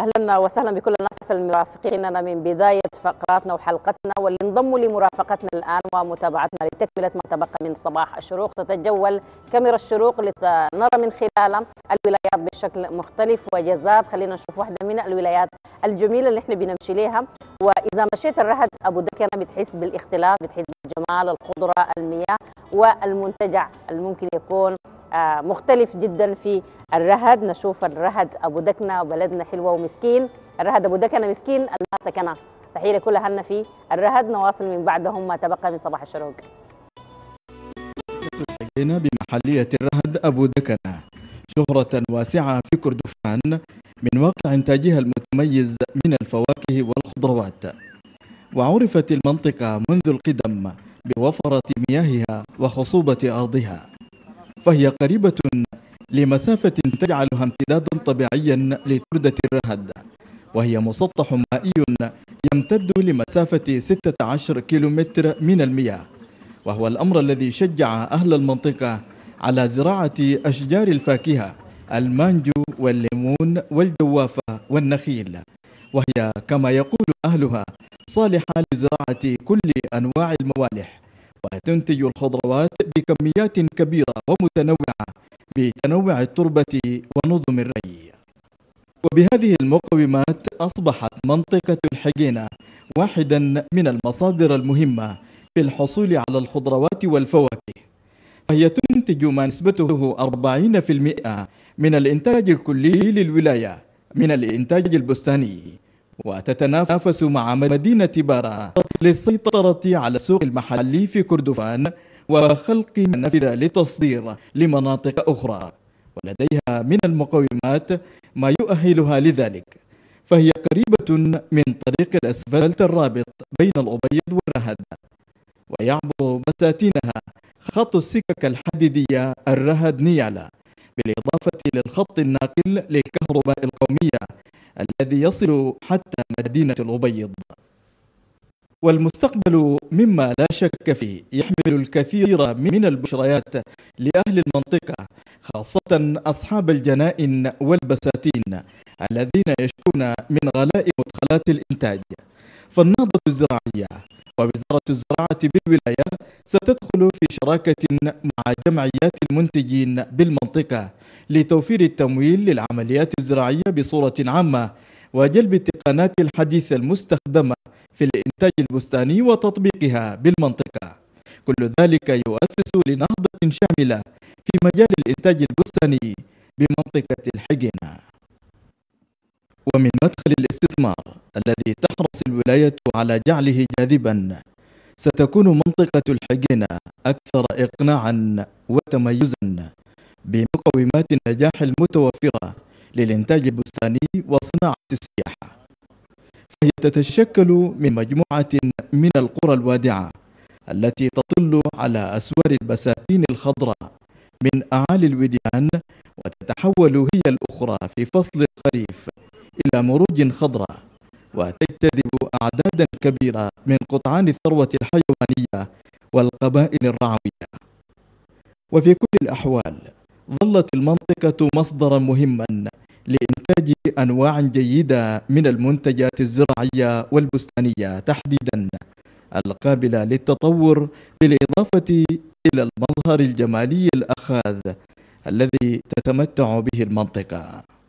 اهلا وسهلا بكل الناس المرافقيننا من بدايه فقراتنا وحلقتنا واللي انضموا لمرافقتنا الان ومتابعتنا لتكمله ما تبقى من صباح الشروق. تتجول كاميرا الشروق لنرى من خلالها الولايات بشكل مختلف وجذاب. خلينا نشوف واحده من الولايات الجميله اللي احنا بنمشي ليها، واذا مشيت الرهد ابو دكنه بتحس بالاختلاف، بتحس بالجمال، الخضره، المياه والمنتجع الممكن يكون مختلف جدا في الرهد. نشوف الرهد ابو دكنه وبلدنا حلوه ومسكين. الرهد ابو دكنه مسكين الله سكنه. تحيه لكل اهلنا في الرهد. نواصل من بعدهم ما تبقى من صباح الشروق. بمحليه الرهد ابو دكنه شهره واسعه في كردفان من واقع انتاجها المتميز من الفواكه والخضروات، وعرفت المنطقه منذ القدم بوفره مياهها وخصوبه ارضها، فهي قريبة لمسافة تجعلها امتدادا طبيعيا لتردة الرهد، وهي مسطح مائي يمتد لمسافة 16 كيلومتر من المياه، وهو الأمر الذي شجع أهل المنطقة على زراعة أشجار الفاكهة المانجو والليمون والجوافة والنخيل، وهي كما يقول أهلها صالحة لزراعة كل أنواع الموالح، وتنتج الخضروات بكميات كبيرة ومتنوعة بتنوع التربة ونظم الري. وبهذه المقومات أصبحت منطقة الحجينة واحدا من المصادر المهمة في الحصول على الخضروات والفواكه، فهي تنتج ما نسبته 40% من الإنتاج الكلي للولاية من الإنتاج البستاني، وتتنافس مع مدينة بارا للسيطرة على السوق المحلي في كردفان وخلق نافذة للتصدير لمناطق أخرى، ولديها من المقومات ما يؤهلها لذلك، فهي قريبة من طريق الأسفلت الرابط بين الأبيض والرهد، ويعبر بساتينها خط السكك الحديدية الرهد نيالا، بالإضافة للخط الناقل للكهرباء القومية الذي يصل حتى مدينة الأبيض. والمستقبل مما لا شك فيه يحمل الكثير من البشريات لأهل المنطقة، خاصة أصحاب الجنائن والبساتين الذين يشكون من غلاء مدخلات الإنتاج. فالنهضة الزراعية ووزارة الزراعة بالولاية ستدخل في شراكة مع جمعيات المنتجين بالمنطقة لتوفير التمويل للعمليات الزراعية بصورة عامة، وجلب التقنيات الحديثة المستخدمة في الإنتاج البستاني وتطبيقها بالمنطقة. كل ذلك يؤسس لنهضة شاملة في مجال الإنتاج البستاني بمنطقة الحجينة. ومن مدخل الاستثمار الذي تحرص الولاية على جعله جاذبا، ستكون منطقة الحجينة أكثر إقناعا وتميزا بمقومات النجاح المتوفرة للإنتاج البستاني وصناعة السياحة، فهي تتشكل من مجموعة من القرى الوادعة التي تطل على أسوار البساتين الخضراء من أعالي الوديان، وتتحول هي الأخرى في فصل الخريف إلى مروج خضراء، وتجتذب أعدادا كبيرة من قطعان الثروة الحيوانية والقبائل الرعوية. وفي كل الأحوال ظلت المنطقة مصدرا مهما لإنتاج أنواع جيدة من المنتجات الزراعية والبستانية تحديدا، القابلة للتطور، بالإضافة إلى المظهر الجمالي الأخاذ الذي تتمتع به المنطقة.